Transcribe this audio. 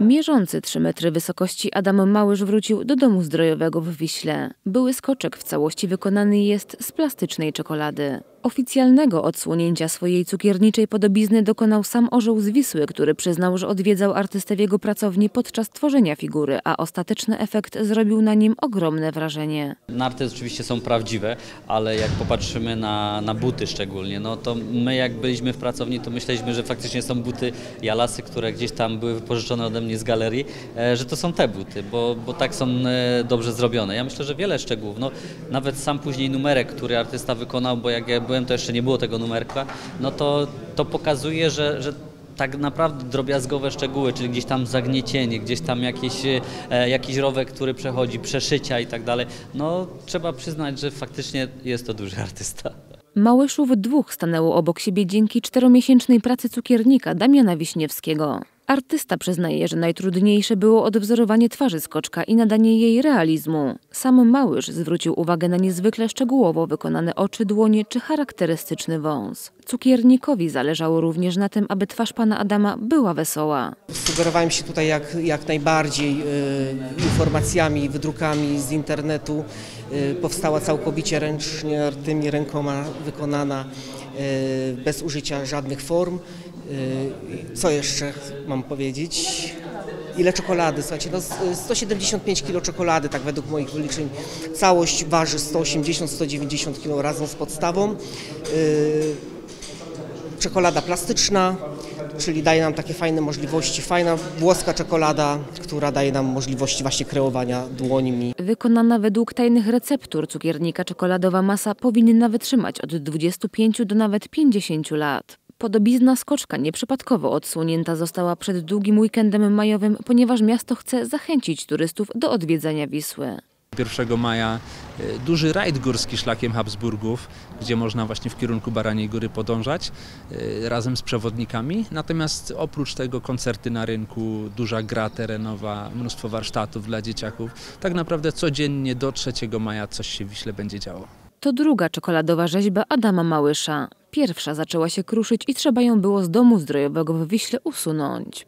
Mierzący 3 metry wysokości Adam Małysz wrócił do domu zdrojowego w Wiśle. Były skoczek w całości wykonany jest z plastycznej czekolady. Oficjalnego odsłonięcia swojej cukierniczej podobizny dokonał sam orzeł z Wisły, który przyznał, że odwiedzał artystę w jego pracowni podczas tworzenia figury, a ostateczny efekt zrobił na nim ogromne wrażenie. Narty oczywiście są prawdziwe, ale jak popatrzymy na buty szczególnie, no to my jak byliśmy w pracowni, to myśleliśmy, że faktycznie są buty Jalasy, które gdzieś tam były wypożyczone ode mnie z galerii, że to są te buty, bo tak są dobrze zrobione. Ja myślę, że wiele szczegółów, no, nawet sam później numerek, który artysta wykonał, bo jak ja byłem, to jeszcze nie było tego numerka, no to pokazuje, że tak naprawdę drobiazgowe szczegóły, czyli gdzieś tam zagniecienie, gdzieś tam jakiś rowek, który przechodzi, przeszycia i tak dalej, no trzeba przyznać, że faktycznie jest to duży artysta. Małyszów dwóch stanęło obok siebie dzięki 4-miesięcznej pracy cukiernika Damiana Wiśniewskiego. Artysta przyznaje, że najtrudniejsze było odwzorowanie twarzy skoczka i nadanie jej realizmu. Sam Małysz zwrócił uwagę na niezwykle szczegółowo wykonane oczy, dłonie czy charakterystyczny wąs. Cukiernikowi zależało również na tym, aby twarz pana Adama była wesoła. Sugerowałem się tutaj jak najbardziej informacjami, wydrukami z internetu. Powstała całkowicie ręcznie, tymi rękoma wykonana, bez użycia żadnych form. Co jeszcze mam powiedzieć? Ile czekolady? Słuchajcie, no 175 kg czekolady, tak według moich wyliczeń. Całość waży 180-190 kg razem z podstawą. Czekolada plastyczna, czyli daje nam takie fajne możliwości. Fajna włoska czekolada, która daje nam możliwości właśnie kreowania dłońmi. Wykonana według tajnych receptur cukiernika czekoladowa masa powinna wytrzymać od 25 do nawet 50 lat. Podobizna skoczka nieprzypadkowo odsłonięta została przed długim weekendem majowym, ponieważ miasto chce zachęcić turystów do odwiedzania Wisły. 1 maja duży rajd górski szlakiem Habsburgów, gdzie można właśnie w kierunku Baraniej Góry podążać razem z przewodnikami. Natomiast oprócz tego koncerty na rynku, duża gra terenowa, mnóstwo warsztatów dla dzieciaków. Tak naprawdę codziennie do 3 maja coś się w Wiśle będzie działo. To druga czekoladowa rzeźba Adama Małysza. Pierwsza zaczęła się kruszyć i trzeba ją było z domu zdrojowego w Wiśle usunąć.